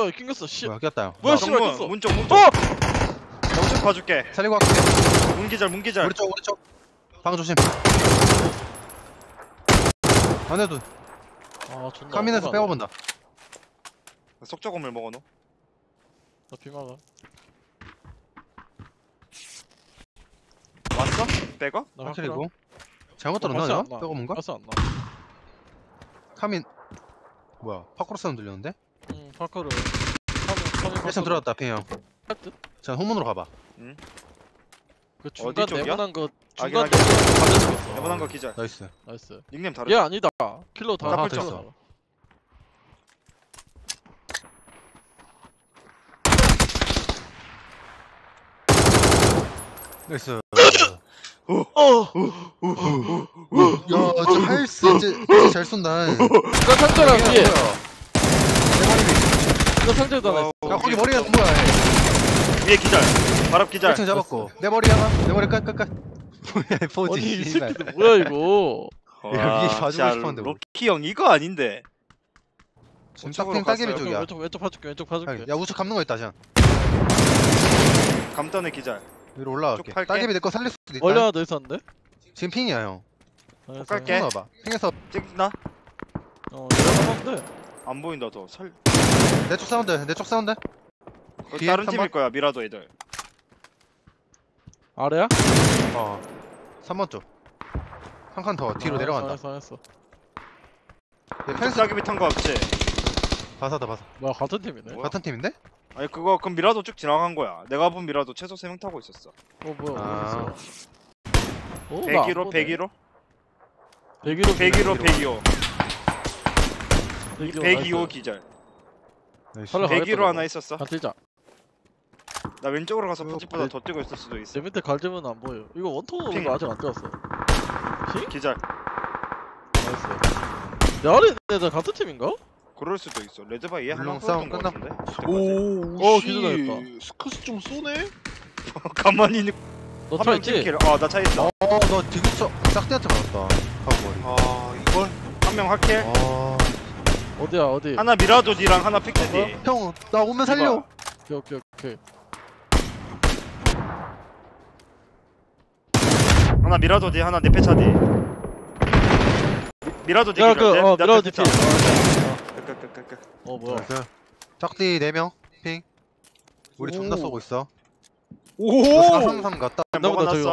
뭐야 낑겼어 씨. 뭐야 꼈다. 뭐야 씨발 꼈어. 문쪽. 어! 정신 봐줄게. 살리고 갈게. 문기절. 오른쪽. 방 조심. 안해도. 아 존나. 카민에서 빼고본다. 석조건물 먹어놓. 나 비마가. 왔어? 빼고? 확실히고. 잘못 들었나? 빼고 뭔가? 왔어 안 나. 카민. 뭐야? 파코로 사운드 들렸는데? 응, 파코로. 패션 들어갔다 핑형. 자, 홍문으로 가봐. 응. 그 중간 네모난 거 중간 네모난 거 기절. 나이스. 닉네임 다르다. 얘 아니다. 킬러 다 하나 됐어. 나이스. 야, 저 하이스 진짜 잘 쏜다. 나 상자랑 뒤에. 나 상자도 안 했어. 야, 거기 머리가 뭐야? 위에 기절. 바람 기절. 층 잡았고. 내 머리 하나. 내 머리 깎. 뭐야, 포지. 아니, 이 새끼들 뭐야 이거? 야, 이게 봐주고 싶었는데. 로키 형 이거 아닌데. 지금 딱핑 따개비 쪽이야. 왼쪽 봐줄게. 야, 우측 감는 거 있다, 장. 감던에 기절. 위로 올라갈게. 따개비 내꺼 살릴 수도 있다. 원래 하나 더 있었는데? 지금 핑이야 형. 갈게. 핑 핑에서 찍나? 어 내려가는데 안 보인다 더. 살. 내 쪽 사운드. 다른 팀일 거야 미라도 애들. 아래야? 어. 3번 쪽. 한 칸 더 뒤로 내려간다. 알았어. 얘 펜스 따개비 탄 거 없지? 바사다. 뭐야 같은 팀이네. 뭐야? 같은 팀인데? 아니 그거 그럼 미라도 쭉 지나간 거야. 내가 본 미라도 최소 3명 타고 있었어. 어 뭐야? 아. 102호 기절. 102호 하나 있었어. 뛰자. 나 왼쪽으로 가서 포집보다 더 뛰고 있을 수도 있어. 내 밑에 갈지면 안 보여. 이거 원통으로 아직 안 뛰었어. 핑? 기절. 나이스. 야 아래 애들 같은 팀인가? 그럴 수도 있어. 레드바 얘 하나 싸움 끝났는데. 오, 기절했다. 스크스 좀 쏘네. 가만히 있는. 너 차 있지? 아, 나 차 있어. 어, 너 디귿서 짝대한테 맞았다. 아, 이걸? 한 명 확킬. 아... 어디야? 하나 미라도 D랑 하나 픽스 D. 형, 나 오면 살려. 오케이. 하나 미라도 D, 하나 내 패차 D. 미라도 D. 야, 미라도 D. 어, 뭐야? 짝디 4명 핑. 우리 존나 쏘고 있어. 오호! 433 갔다. 나보다 저기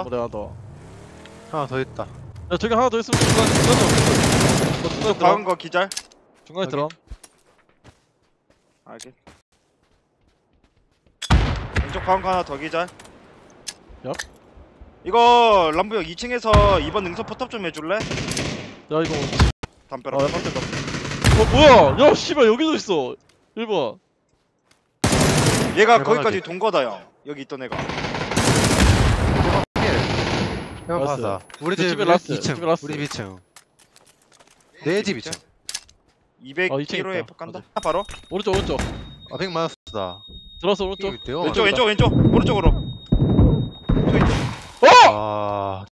하나 더 있다. 야 저기 하나 더 있으면 중간에 박은 거 기절? 중간에 들어. 알겠. 왼쪽 박은 거 하나 더 기절. 야? 이거 람부형 2층에서 2번 능선 포탑 좀 해줄래? 야 이거 담벼락. 뭐야? 야 씨발 여기도 있어. 1번. 얘가 거기까지 돈 거다 형. 여기 있던 애가. 형 봐서 우리 집 2층. 우리 2층. 내 집 2층. 200km에 폭간다. 바로. 오른쪽. 아 100 맞았다. 들었어 오른쪽. 왼쪽 오른쪽으로. 아.